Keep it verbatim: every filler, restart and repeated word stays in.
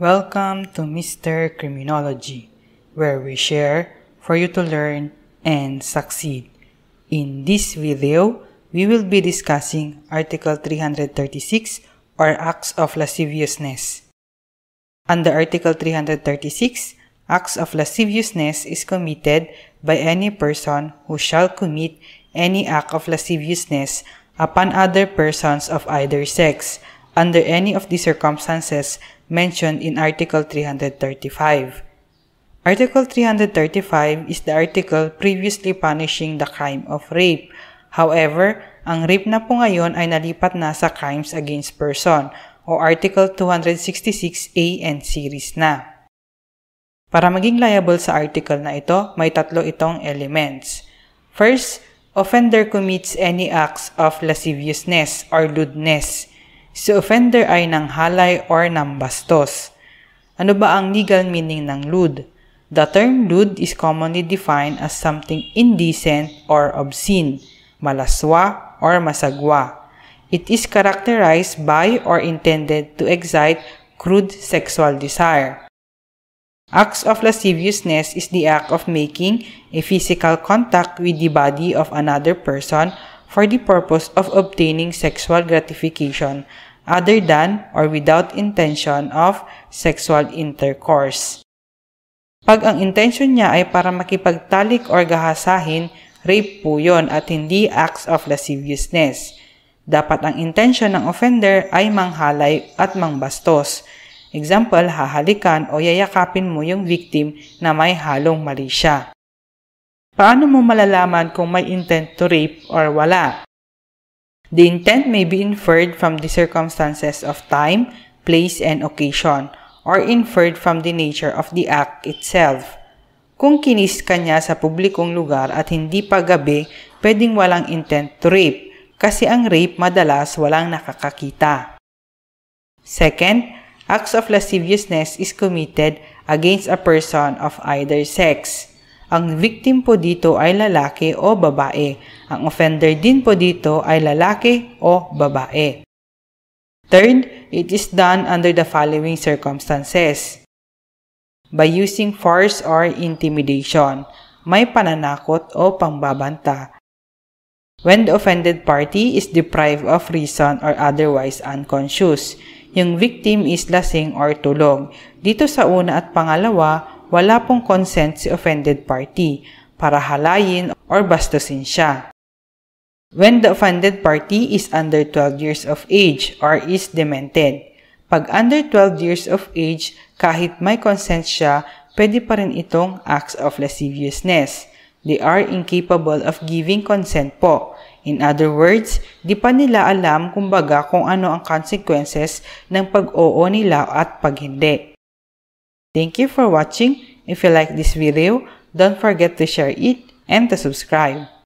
Welcome to Mister Criminology, where we share for you to learn and succeed. In this video, we will be discussing Article three thirty-six or Acts of Lasciviousness. Under Article three thirty-six, acts of lasciviousness is committed by any person who shall commit any act of lasciviousness upon other persons of either sex, under any of the circumstances mentioned in Article three thirty-five. Article three thirty-five is the article previously punishing the crime of rape. However, ang rape na po ngayon ay nalipat na sa crimes against person o Article two sixty-six A and series na. Para maging liable sa article na ito, may tatlo itong elements. First, offender commits any acts of lasciviousness or lewdness. Si offender ay nanghalay or nambastos. Ano ba ang legal meaning ng lewd? The term lewd is commonly defined as something indecent or obscene, malaswa or masagwa. It is characterized by or intended to excite crude sexual desire. Acts of lasciviousness is the act of making a physical contact with the body of another person for the purpose of obtaining sexual gratification other than or without intention of sexual intercourse. Pag ang intention niya ay para makipagtalik or gahasahin, rape po yun at hindi acts of lasciviousness. Dapat ang intention ng offender ay manghalay at mangbastos. Example, hahalikan o yayakapin mo yung victim na may halong mali siya. Paano mo malalaman kung may intent to rape or wala? The intent may be inferred from the circumstances of time, place, and occasion, or inferred from the nature of the act itself. Kung kinis ka niya sa publikong lugar at hindi pa gabi, pwedeng walang intent to rape, kasi ang rape madalas walang nakakakita. Second, acts of lasciviousness is committed against a person of either sex. Ang victim po dito ay lalaki o babae. Ang offender din po dito ay lalaki o babae. Third, it is done under the following circumstances. By using force or intimidation, may pananakot o pangbabanta. When the offended party is deprived of reason or otherwise unconscious, yung victim is lasing or tulog. Dito sa una at pangalawa, wala pong consent si offended party para halayin or bastusin siya. When the offended party is under twelve years of age or is demented. Pag under twelve years of age, kahit may consent siya, pwede pa rin itong acts of lasciviousness. They are incapable of giving consent po. In other words, di pa nila alam kumbaga kung ano ang consequences ng pag-oo nila at paghindi. Thank you for watching. If you like this video, don't forget to share it and to subscribe.